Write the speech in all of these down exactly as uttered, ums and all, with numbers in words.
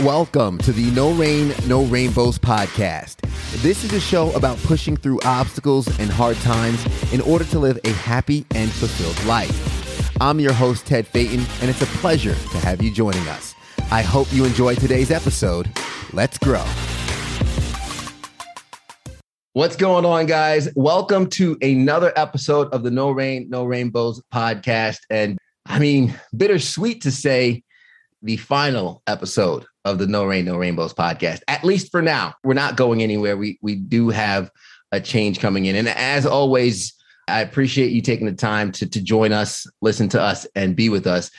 Welcome to the No Rain, No Rainbows podcast. This is a show about pushing through obstacles and hard times in order to live a happy and fulfilled life. I'm your host, Ted Fayton, and it's a pleasure to have you joining us. I hope you enjoy today's episode. Let's grow. What's going on, guys? Welcome to another episode of the No Rain, No Rainbows podcast. And I mean, bittersweet to say, the final episode of the No Rain, No Rainbows podcast, at least for now. We're not going anywhere. We we do have a change coming in. And as always, I appreciate you taking the time to, to join us, listen to us, and be with us.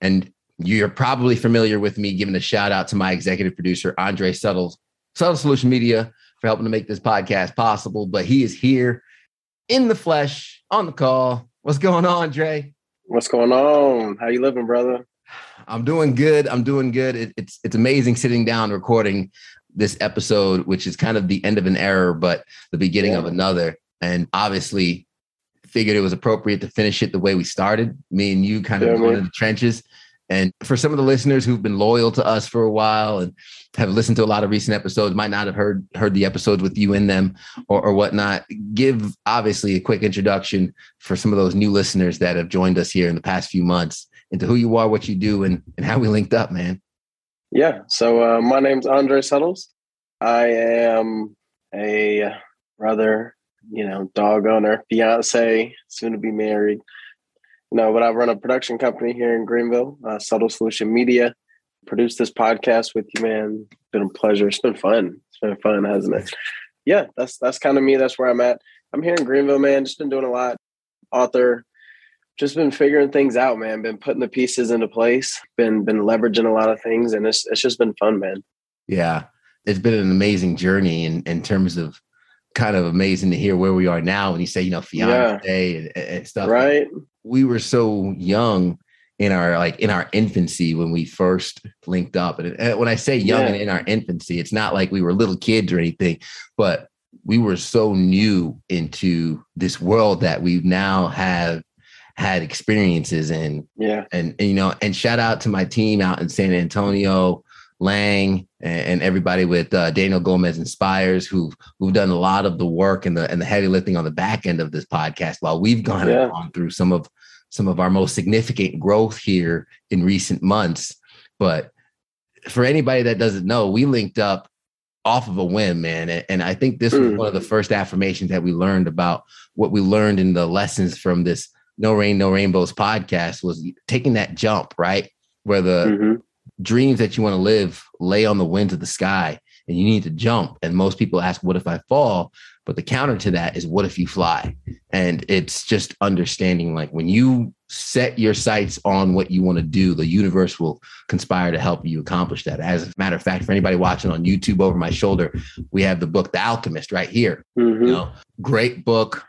And you're probably familiar with me giving a shout out to my executive producer, Andre Suttles, Suttles Solutions Media, for helping to make this podcast possible. But he is here in the flesh, on the call. What's going on, Dre? What's going on? How you living, brother? I'm doing good. I'm doing good. It, it's it's amazing sitting down recording this episode, which is kind of the end of an era, but the beginning yeah. of another. And obviously figured it was appropriate to finish it the way we started. Me and you kind yeah, of went in the trenches. And for some of the listeners who've been loyal to us for a while and have listened to a lot of recent episodes, might not have heard heard the episodes with you in them or, or whatnot, give obviously a quick introduction for some of those new listeners that have joined us here in the past few months into who you are, what you do, and, and how we linked up, man. Yeah, so uh, my name's Andre Suttles. I am a brother, you know, dog owner, fiance, soon to be married. You know, but I run a production company here in Greenville, uh, Suttles Solutions Media. Produced this podcast with you, man. It's been a pleasure. It's been fun. It's been fun, hasn't it? Yeah, that's that's kind of me. That's where I'm at. I'm here in Greenville, man. Just been doing a lot. Author. Just been figuring things out, man. Been putting the pieces into place. Been been leveraging a lot of things, and it's it's just been fun, man. Yeah, it's been an amazing journey in, in terms of kind of amazing to hear where we are now. And you say, you know, fiance yeah. and, and stuff, right? We were so young in our like in our infancy when we first linked up. And, and when I say young yeah. and in our infancy, it's not like we were little kids or anything, but we were so new into this world that we now have had experiences in. Yeah. And, and, you know, and shout out to my team out in San Antonio, Lang, and, and everybody with uh, Daniel Gomez Inspires, who've, who've done a lot of the work and the, and the heavy lifting on the back end of this podcast, while we've gone, yeah. gone through some of, some of our most significant growth here in recent months. But for anybody that doesn't know, we linked up off of a whim, man. And, and I think this mm. was one of the first affirmations that we learned about what we learned in the lessons from this No Rain, No Rainbows podcast was taking that jump, right? Where the mm-hmm. dreams that you want to live lay on the winds of the sky and you need to jump. And most people ask, what if I fall? But the counter to that is, what if you fly? And it's just understanding, like, when you set your sights on what you want to do, the universe will conspire to help you accomplish that. As a matter of fact, for anybody watching on YouTube over my shoulder, we have the book, The Alchemist, right here. Mm-hmm. You know, great book.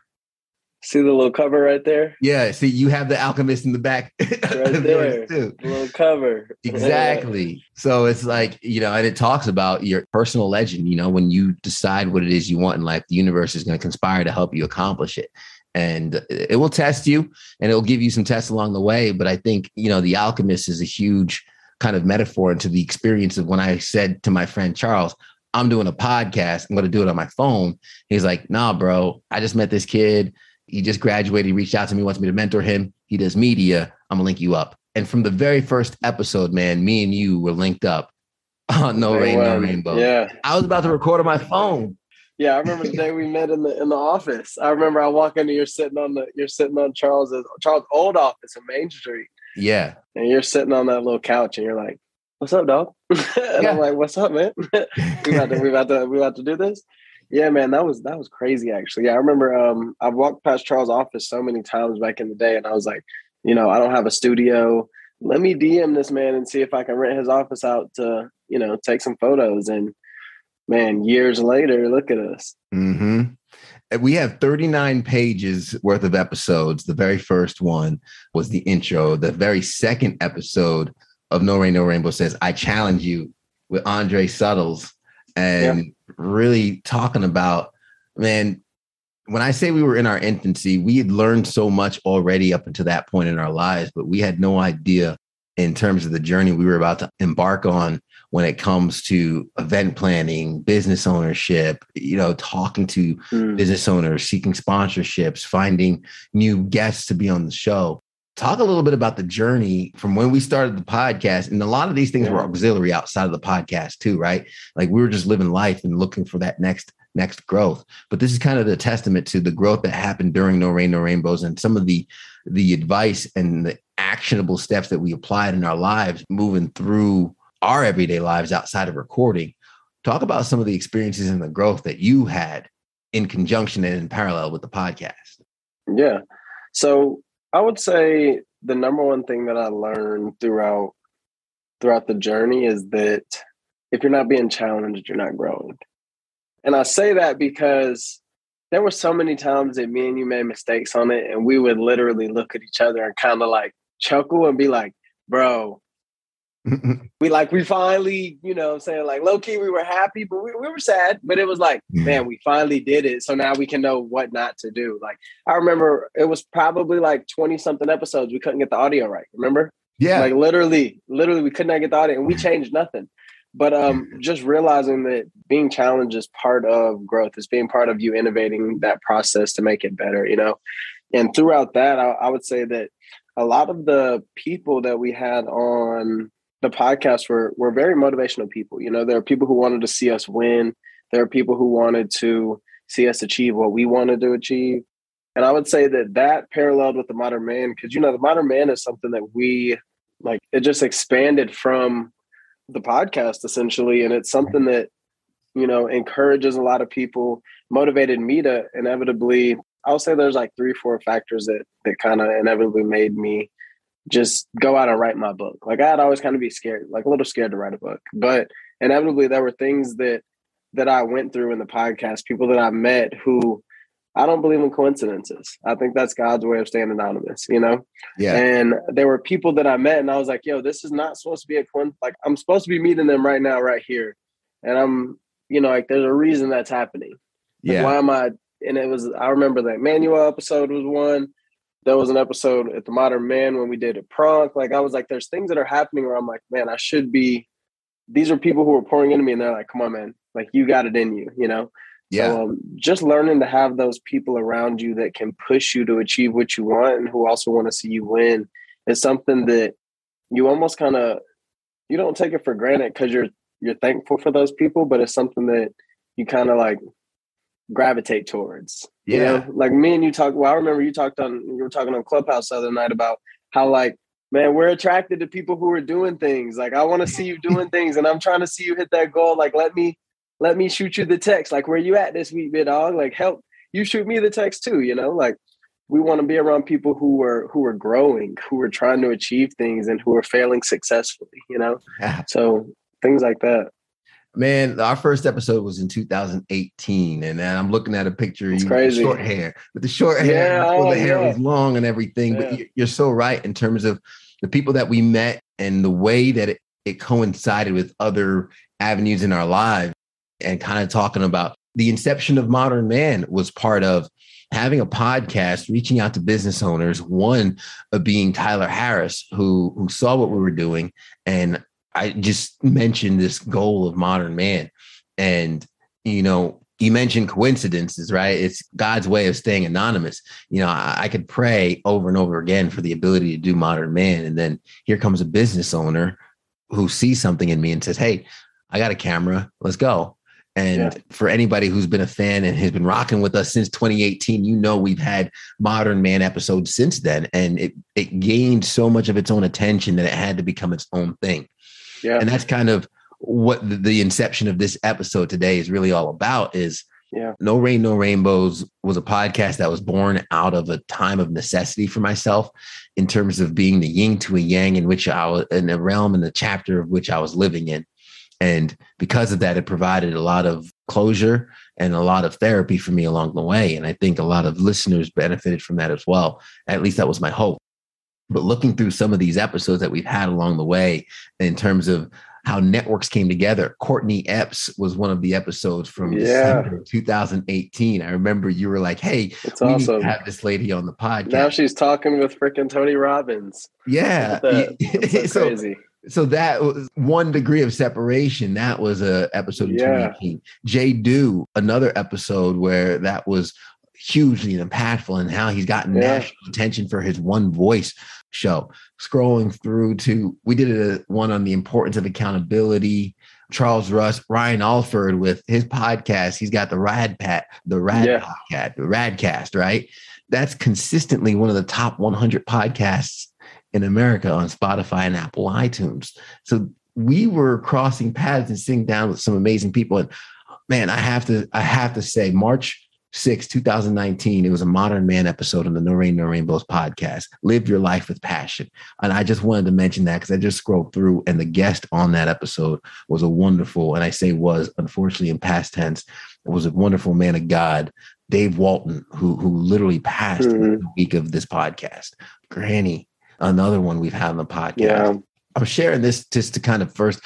See the little cover right there? Yeah. See, you have The Alchemist in the back. Right there. Too. Little cover. Exactly. So it's like, you know, and it talks about your personal legend. You know, when you decide what it is you want in life, the universe is going to conspire to help you accomplish it. And it will test you and it'll give you some tests along the way. But I think, you know, The Alchemist is a huge kind of metaphor into the experience of when I said to my friend Charles, I'm doing a podcast. I'm going to do it on my phone. He's like, nah, bro, I just met this kid. He just graduated. He reached out to me, wants me to mentor him. He does media. I'm going to link you up. And from the very first episode, man, me and you were linked up on No Rain, No Rainbow. Yeah. I was about to record on my phone. Yeah, I remember the day we met in the in the office. I remember I walk into you're sitting on the you're sitting on Charles's Charles' old office in Main Street. Yeah. And you're sitting on that little couch and you're like, "What's up, dog?" and yeah. I'm like, "What's up, man? we about to we about to we about to do this." Yeah, man, that was that was crazy, actually. Yeah, I remember um, I've walked past Charles' office so many times back in the day, and I was like, you know, I don't have a studio. Let me D M this man and see if I can rent his office out to, you know, take some photos. And, man, years later, look at us. Mm-hmm. We have thirty-nine pages worth of episodes. The very first one was the intro. The very second episode of No Rain, No Rainbow says, I challenge you with Andre Suttles. And yeah. really talking about, man, when I say we were in our infancy, we had learned so much already up until that point in our lives, but we had no idea in terms of the journey we were about to embark on when it comes to event planning, business ownership, you know, talking to mm. business owners, seeking sponsorships, finding new guests to be on the show. Talk a little bit about the journey from when we started the podcast. And a lot of these things yeah. were auxiliary outside of the podcast too, right? Like we were just living life and looking for that next next growth. But this is kind of the testament to the growth that happened during No Rain, No Rainbows, and some of the the advice and the actionable steps that we applied in our lives, moving through our everyday lives outside of recording. Talk about some of the experiences and the growth that you had in conjunction and in parallel with the podcast. Yeah. So I would say the number one thing that I learned throughout throughout the journey is that if you're not being challenged, you're not growing. And I say that because there were so many times that me and you made mistakes on it, and we would literally look at each other and kind of like chuckle and be like, bro, we like, we finally, you know what I'm saying? Like low key, we were happy, but we, we were sad, but it was like, man, we finally did it. So now we can know what not to do. Like, I remember it was probably like twenty something episodes. We couldn't get the audio right. Remember? Yeah. Like literally, literally we could not get the audio and we changed nothing. But um, just realizing that being challenged is part of growth. It's being part of you innovating that process to make it better, you know? And throughout that, I, I would say that a lot of the people that we had on the podcast were were very motivational people. You know, there are people who wanted to see us win. There are people who wanted to see us achieve what we wanted to achieve. And I would say that that paralleled with The Modern Man, because, you know, The Modern Man is something that we, like, it just expanded from the podcast essentially. And it's something that, you know, encourages a lot of people, motivated me to inevitably, I'll say there's like three, four factors that, that kind of inevitably made me just go out and write my book. Like I had always kind of be scared, like a little scared to write a book, but inevitably there were things that, that I went through in the podcast, people that I met who I don't believe in coincidences. I think that's God's way of staying anonymous, you know? Yeah. And there were people that I met and I was like, yo, this is not supposed to be a coincidence. Like I'm supposed to be meeting them right now, right here. And I'm, you know, like there's a reason that's happening. Like, yeah. Why am I? And it was, I remember that Manuel episode was one. There was an episode at The Modern Man when we did a prank. Like I was like, there's things that are happening where I'm like, man, I should be, these are people who are pouring into me and they're like, come on, man, like you got it in you, you know? Yeah. So um, just learning to have those people around you that can push you to achieve what you want and who also want to see you win is something that you almost kind of, you don't take it for granted because you're, you're thankful for those people, but it's something that you kind of like gravitate towards. Yeah. You know? Like me and you talk, well, I remember you talked on, you were talking on Clubhouse the other night about how like, man, we're attracted to people who are doing things. Like I want to see you doing things and I'm trying to see you hit that goal. Like, let me, Let me shoot you the text. Like, where you at this week, big dog? Like, help you shoot me the text too. You know, like we want to be around people who are who are growing, who are trying to achieve things, and who are failing successfully. You know, yeah. So things like that. Man, our first episode was in two thousand eighteen, and I'm looking at a picture of you with the short hair, with the short hair, yeah, oh, the hair yeah. was long and everything. Yeah. But you're so right in terms of the people that we met and the way that it, it coincided with other avenues in our lives. And kind of talking about the inception of Modern Man was part of having a podcast, reaching out to business owners, one of being Tyler Harris, who, who saw what we were doing. And I just mentioned this goal of Modern Man. And, you know, you mentioned coincidences, right? It's God's way of staying anonymous. You know, I, I could pray over and over again for the ability to do Modern Man. And then here comes a business owner who sees something in me and says, hey, I got a camera. Let's go. And yeah. for anybody who's been a fan and has been rocking with us since twenty eighteen, you know, we've had Modern Man episodes since then. And it, it gained so much of its own attention that it had to become its own thing. Yeah. And that's kind of what the, the inception of this episode today is really all about is yeah. No Rain, No Rainbows was a podcast that was born out of a time of necessity for myself in terms of being the yin to a yang in which I was in a realm in the chapter of which I was living in. And because of that, it provided a lot of closure and a lot of therapy for me along the way. And I think a lot of listeners benefited from that as well. At least that was my hope. But looking through some of these episodes that we've had along the way in terms of how networks came together, Courtney Epps was one of the episodes from yeah. December of two thousand eighteen. I remember you were like, hey, it's we awesome. Need to have this lady on the podcast. Now she's talking with freaking Tony Robbins. Yeah. It's so, so crazy. So that was one degree of separation. That was a episode in twenty eighteen. Jay Du, another episode where that was hugely impactful, and how he's gotten yeah. national attention for his one voice show. Scrolling through to, we did a one on the importance of accountability. Charles Russ, Ryan Alford with his podcast. He's got the Rad Pat, the Rad yeah. Podcast, the Radcast, right? That's consistently one of the top one hundred podcasts in America on Spotify and Apple iTunes. So we were crossing paths and sitting down with some amazing people. And man, I have to, I have to say, March sixth, two thousand nineteen, it was a Modern Man episode on the No Rain No Rainbows podcast, Live Your Life with Passion. And I just wanted to mention that because I just scrolled through, and the guest on that episode was a wonderful, and I say was, unfortunately in past tense, it was a wonderful man of God, Dave Walton, who, who literally passed mm-hmm. the week of this podcast. Granny, another one we've had on the podcast. Yeah. I'm sharing this just to kind of first,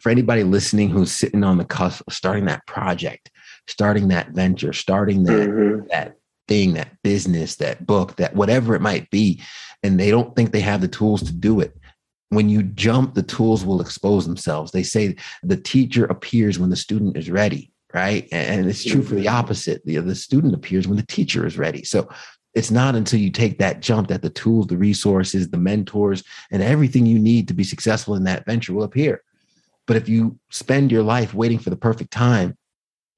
for anybody listening who's sitting on the cusp of starting that project, starting that venture, starting that, mm-hmm. that thing, that business, that book, that whatever it might be, and they don't think they have the tools to do it. When you jump, the tools will expose themselves. They say the teacher appears when the student is ready, right? And it's true for the opposite. The, the student appears when the teacher is ready. So it's not until you take that jump that the tools, the resources, the mentors, and everything you need to be successful in that venture will appear. But if you spend your life waiting for the perfect time,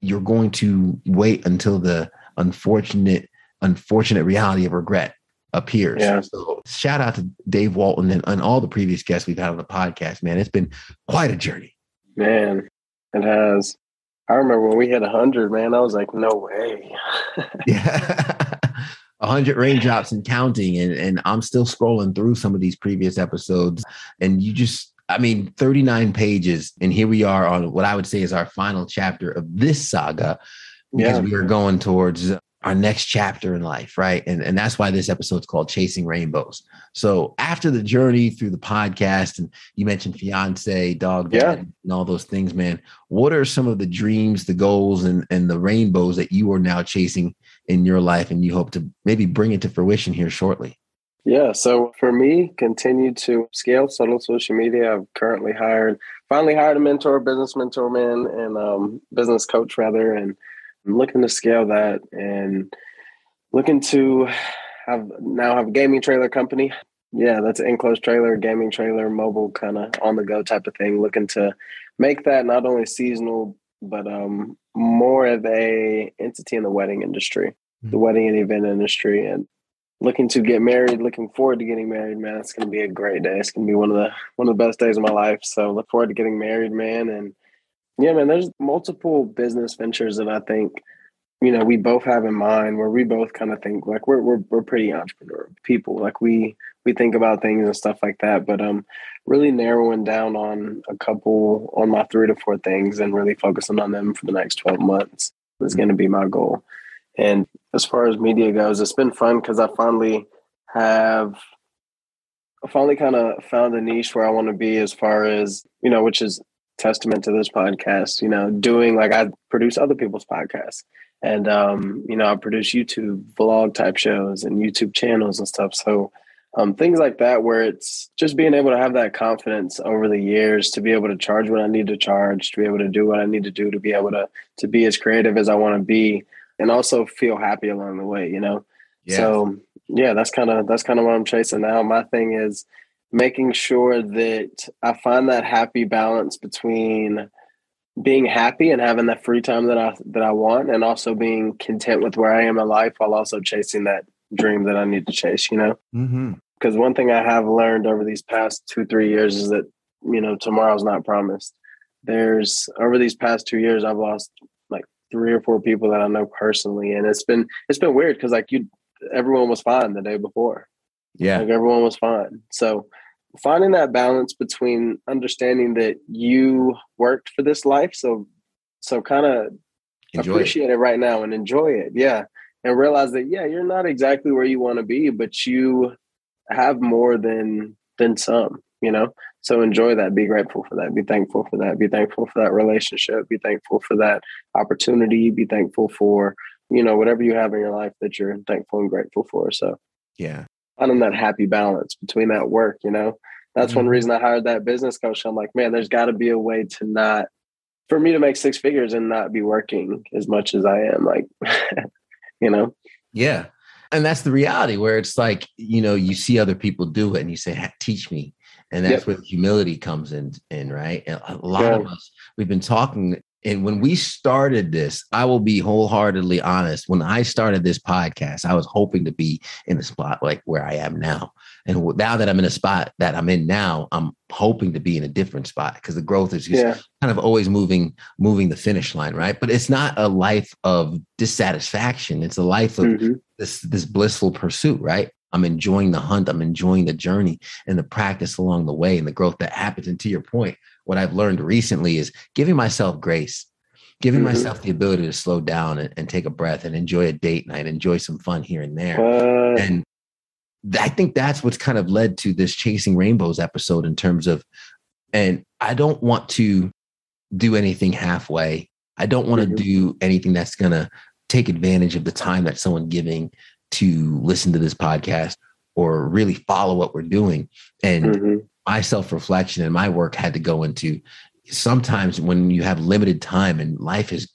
you're going to wait until the unfortunate, unfortunate reality of regret appears. Yeah. So shout out to Dave Walton and, and all the previous guests we've had on the podcast, man. It's been quite a journey. Man, it has. I remember when we hit one hundred, man, I was like, no way. yeah. one hundred raindrops and counting. And, and I'm still scrolling through some of these previous episodes. And you just, I mean, thirty-nine pages, and here we are on what I would say is our final chapter of this saga, because yeah. we are going towards our next chapter in life, right? And, and that's why this episode is called Chasing Rainbows. So after the journey through the podcast, and you mentioned fiance, dog, yeah. dad, and all those things, man, what are some of the dreams, the goals, and, and the rainbows that you are now chasing in your life, and you hope to maybe bring it to fruition here shortly? Yeah. So for me, continue to scale Suttles Social Media. I've currently hired, finally hired a mentor, business mentor man, and um, business coach rather. And I'm looking to scale that, and looking to have now have a gaming trailer company. Yeah. That's an enclosed trailer, gaming trailer, mobile kind of on the go type of thing. Looking to make that not only seasonal, but um, more of a entity in the wedding industry, mm-hmm. the wedding and event industry. And looking to get married, looking forward to getting married, man. It's going to be a great day. It's going to be one of the one of the best days of my life. So look forward to getting married, man. And yeah, man, there's multiple business ventures that I think, you know, we both have in mind, where we both kind of think like we're we're we're pretty entrepreneurial people. Like we we think about things and stuff like that. But um, really narrowing down on a couple, on my three to four things, and really focusing on them for the next twelve months is going to be my goal. And as far as media goes, it's been fun because I finally have, I finally kind of found a niche where I want to be, as far as, you know, which is testament to this podcast, you know, doing like I produce other people's podcasts, and, um, you know, I produce YouTube vlog type shows and YouTube channels and stuff. So um, things like that, where it's just being able to have that confidence over the years to be able to charge what I need to charge, to be able to do what I need to do, to be able to, to be as creative as I want to be. And also feel happy along the way, you know? Yes. So yeah, that's kind of, that's kind of what I'm chasing now. My thing is making sure that I find that happy balance between being happy and having that free time that I, that I want, and also being content with where I am in life, while also chasing that dream that I need to chase, you know? Mm-hmm. Cause one thing I have learned over these past two, three years is that, you know, tomorrow's not promised. There's over these past two years, I've lost three or four people that I know personally. And it's been, it's been weird. Cause like you, everyone was fine the day before. Yeah. Like everyone was fine. So finding that balance between understanding that you worked for this life. So, so kind of appreciate it. it right now and enjoy it. Yeah. And realize that, yeah, you're not exactly where you want to be, but you have more than, than some, you know? So enjoy that, be grateful for that, be thankful for that, be thankful for that relationship, be thankful for that opportunity, be thankful for, you know, whatever you have in your life that you're thankful and grateful for. So yeah, finding that happy balance between that work, you know, That's mm-hmm. one reason I hired that business coach. I'm like, man, there's got to be a way to not, for me to make six figures and not be working as much as I am. Like, you know? Yeah. And that's the reality where it's like, you know, you see other people do it and you say, teach me. And that's yep. where humility comes in, in right? And a lot yeah. of us, we've been talking. And when we started this, I will be wholeheartedly honest. When I started this podcast, I was hoping to be in the spot like where I am now. And now that I'm in a spot that I'm in now, I'm hoping to be in a different spot because the growth is just yeah. kind of always moving, moving the finish line, right? But it's not a life of dissatisfaction. It's a life of mm-hmm. this, this blissful pursuit, right? I'm enjoying the hunt. I'm enjoying the journey and the practice along the way and the growth that happens. And to your point, what I've learned recently is giving myself grace, giving mm-hmm. myself the ability to slow down and, and take a breath and enjoy a date night, enjoy some fun here and there. Uh, and th- I think that's what's kind of led to this Chasing Rainbows episode in terms of, and I don't want to do anything halfway. I don't want to mm-hmm. do anything that's going to take advantage of the time that someone giving to listen to this podcast or really follow what we're doing. And mm-hmm. my self-reflection and my work had to go into sometimes when you have limited time and life has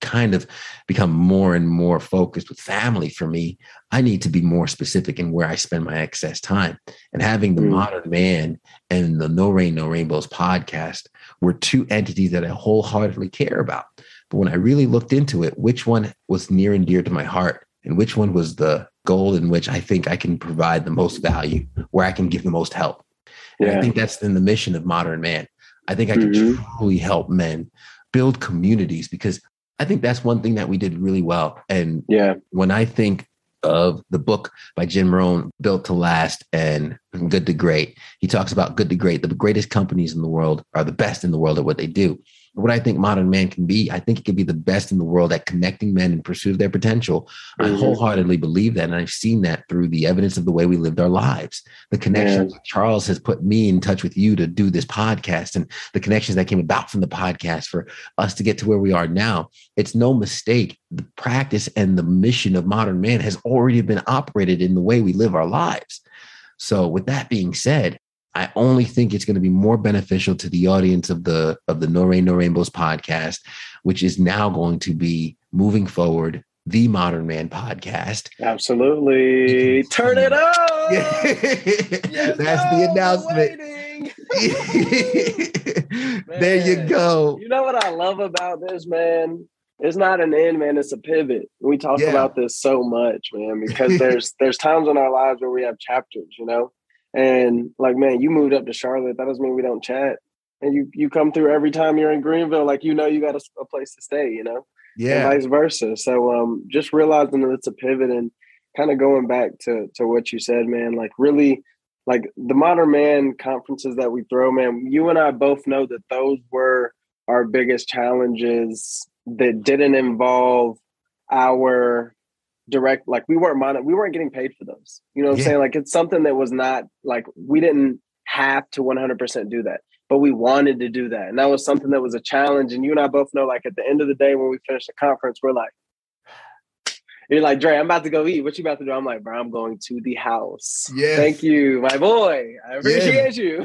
kind of become more and more focused with family for me, I need to be more specific in where I spend my excess time. And having the mm. Modern Man and the No Rain, No Rainbows podcast were two entities that I wholeheartedly care about. But when I really looked into it, which one was near and dear to my heart and which one was the goal in which I think I can provide the most value, where I can give the most help. And yeah. I think that's in the mission of Modern Man. I think I can mm-hmm. truly help men build communities because I think that's one thing that we did really well. And yeah. when I think of the book by Jim Rohn, Built to Last and Good to Great, he talks about Good to Great. The greatest companies in the world are the best in the world at what they do. What I think Modern Man can be, I think it can be the best in the world at connecting men in pursuit of their potential. Mm-hmm. I wholeheartedly believe that. And I've seen that through the evidence of the way we lived our lives. The connections yeah. Charles has put me in touch with you to do this podcast and the connections that came about from the podcast for us to get to where we are now. It's no mistake. The practice and the mission of Modern Man has already been operated in the way we live our lives. So with that being said, I only think it's going to be more beneficial to the audience of the of the No Rain, No Rainbows podcast, which is now going to be moving forward, the Modern Man podcast. Absolutely. Turn it up. Yes, that's no, the announcement. There you go. You know what I love about this, man? It's not an end, man. It's a pivot. We talk yeah. about this so much, man, because there's there's times in our lives where we have chapters, you know? And like, man, you moved up to Charlotte. That doesn't mean we don't chat. And you you come through every time you're in Greenville, like, you know, you got a, a place to stay, you know, yeah, and vice versa. So um, just realizing that it's a pivot and kind of going back to to what you said, man, like really like the Modern Man conferences that we throw, man, you and I both know that those were our biggest challenges that didn't involve our direct, like we weren't mon- we weren't getting paid for those. You know what yeah. I'm saying? Like it's something that was not like we didn't have to one hundred percent do that, but we wanted to do that. And that was something that was a challenge. And you and I both know, like at the end of the day, when we finish the conference, we're like, you're like, Dre, I'm about to go eat. What you about to do? I'm like, bro, I'm going to the house. Yes. Thank you, my boy. I appreciate yeah. you.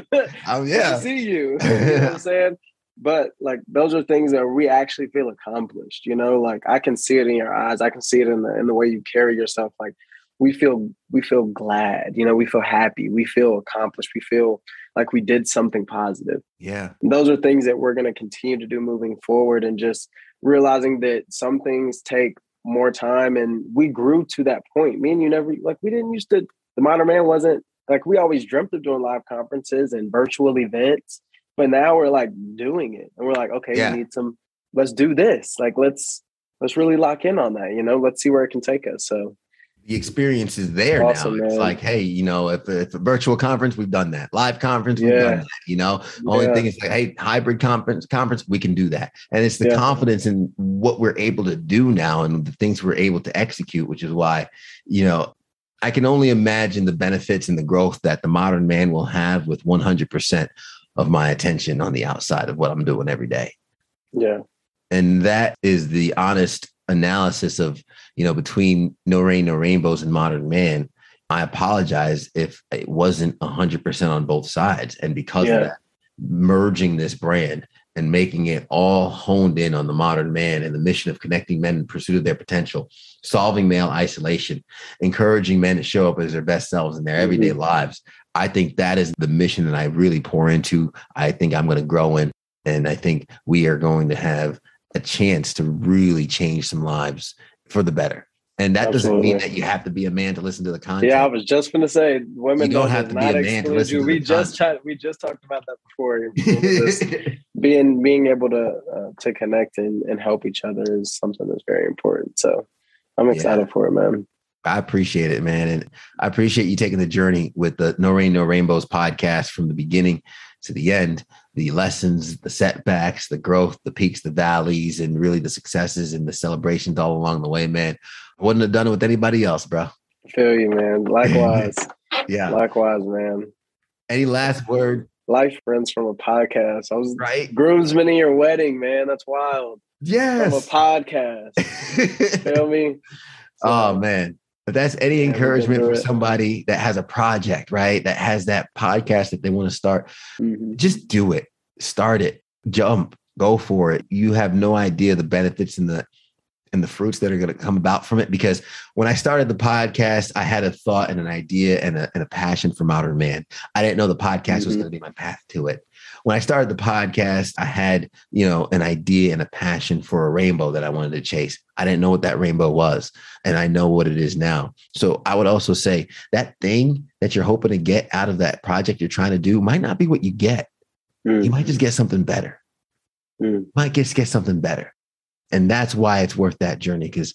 Um, yeah. Good to see you. You know what I'm saying? But like, those are things that we actually feel accomplished, you know, like I can see it in your eyes. I can see it in the, in the way you carry yourself. Like we feel, we feel glad, you know, we feel happy, we feel accomplished. We feel like we did something positive. Yeah. And those are things that we're going to continue to do moving forward and just realizing that some things take more time. And we grew to that point. Me and you never, like we didn't used to, the Modern Man wasn't like, we always dreamt of doing live conferences and virtual events. But now we're like doing it and we're like, okay, yeah. we need some, let's do this. Like, let's, let's really lock in on that. You know, let's see where it can take us. So the experience is there awesome, now. It's man. Like, hey, you know, if, if a virtual conference, we've done that. Live conference, we've yeah. done that. You know, the only yeah. thing is like, hey, hybrid conference, conference, we can do that. And it's the yeah. confidence in what we're able to do now and the things we're able to execute, which is why, you know, I can only imagine the benefits and the growth that the Modern Man will have with one hundred percent of my attention on the outside of what I'm doing every day. Yeah. And that is the honest analysis of, you know, between No Rain, No Rainbows and Modern Man. I apologize if it wasn't one hundred percent on both sides. And because yeah. of that, merging this brand and making it all honed in on the modern man and the mission of connecting men in pursuit of their potential, solving male isolation, encouraging men to show up as their best selves in their mm-hmm. everyday lives. I think that is the mission that I really pour into. I think I'm going to grow in. And I think we are going to have a chance to really change some lives for the better. And that Absolutely. doesn't mean that you have to be a man to listen to the content. Yeah, I was just going to say, women you don't have to be a man to listen to we the just content. Tried, we just talked about that before. being being able to uh, to connect and, and help each other is something that's very important. So I'm excited yeah. for it, man. I appreciate it, man. And I appreciate you taking the journey with the No Rain, No Rainbows podcast from the beginning to the end, the lessons, the setbacks, the growth, the peaks, the valleys, and really the successes and the celebrations all along the way, man. I wouldn't have done it with anybody else, bro. I feel you, man. Likewise. yeah. Likewise, man. Any last word? Life friends from a podcast. I was right. groomsmen in your wedding, man. That's wild. Yes. From a podcast. Feel me? So, oh, man. If that's any encouragement for somebody that has a project, right, that has that podcast that they want to start, mm-hmm. just do it. Start it. Jump. Go for it. You have no idea the benefits and the and the fruits that are going to come about from it. Because when I started the podcast, I had a thought and an idea and a, and a passion for modern man. I didn't know the podcast mm-hmm. was going to be my path to it. When I started the podcast, I had, you know, an idea and a passion for a rainbow that I wanted to chase. I didn't know what that rainbow was, and I know what it is now. So I would also say that thing that you're hoping to get out of that project you're trying to do might not be what you get. Mm. You might just get something better. Mm. Might just get something better. And that's why it's worth that journey, because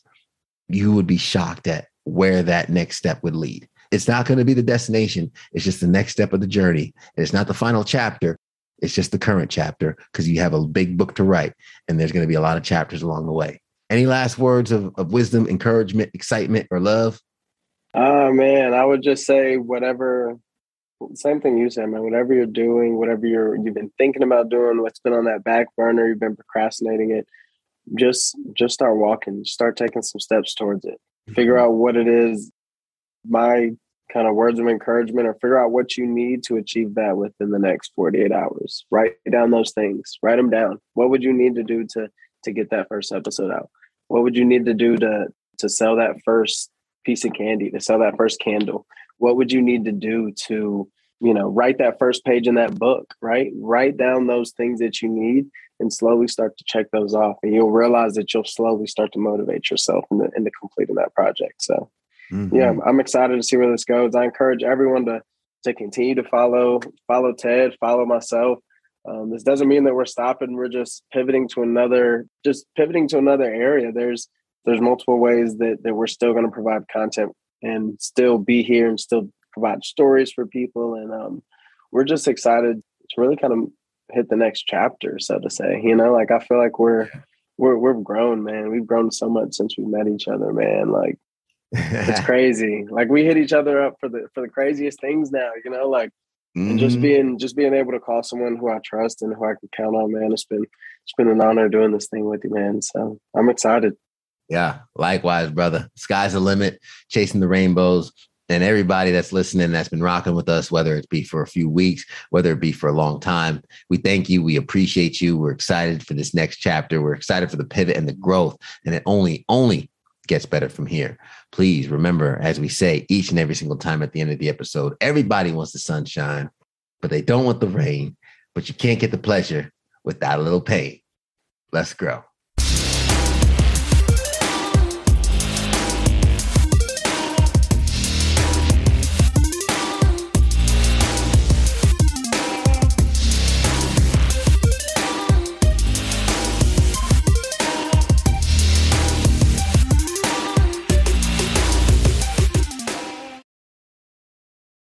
you would be shocked at where that next step would lead. It's not going to be the destination. It's just the next step of the journey. And it's not the final chapter. It's just the current chapter, because you have a big book to write and there's going to be a lot of chapters along the way. Any last words of, of wisdom, encouragement, excitement, or love? Ah, uh, man, I would just say whatever, same thing you said, man, whatever you're doing, whatever you're, you've been thinking about doing, what's been on that back burner, you've been procrastinating it, just, just start walking, start taking some steps towards it. Figure out what it is. My kind of words of encouragement, or figure out what you need to achieve that within the next forty-eight hours. Write down those things, write them down. What would you need to do to, to get that first episode out? What would you need to do to, to sell that first piece of candy, to sell that first candle? What would you need to do to, you know, write that first page in that book, right? Write down those things that you need and slowly start to check those off. And you'll realize that you'll slowly start to motivate yourself into, into completing that project. So Mm-hmm. yeah, I'm excited to see where this goes. I encourage everyone to to continue to follow, follow Ted, follow myself. Um, this doesn't mean that we're stopping. We're just pivoting to another, just pivoting to another area. There's there's multiple ways that, that we're still going to provide content and still be here and still provide stories for people. And um, we're just excited to really kind of hit the next chapter, so to say. You know, like I feel like we're we're we've grown, man. We've grown so much since we met each other, man. Like. It's crazy. Like we hit each other up for the for the craziest things now, you know, like mm-hmm. and just being just being able to call someone who I trust and who I can count on, man. It's been it's been an honor doing this thing with you, man. So I'm excited. Yeah, likewise, brother. Sky's the limit, chasing the rainbows. And everybody that's listening, that's been rocking with us, whether it be for a few weeks, whether it be for a long time, we thank you. We appreciate you. We're excited for this next chapter. We're excited for the pivot and the growth. And it only, only gets better from here. Please remember, as we say each and every single time at the end of the episode, everybody wants the sunshine, but they don't want the rain. But you can't get the pleasure without a little pain. Let's grow.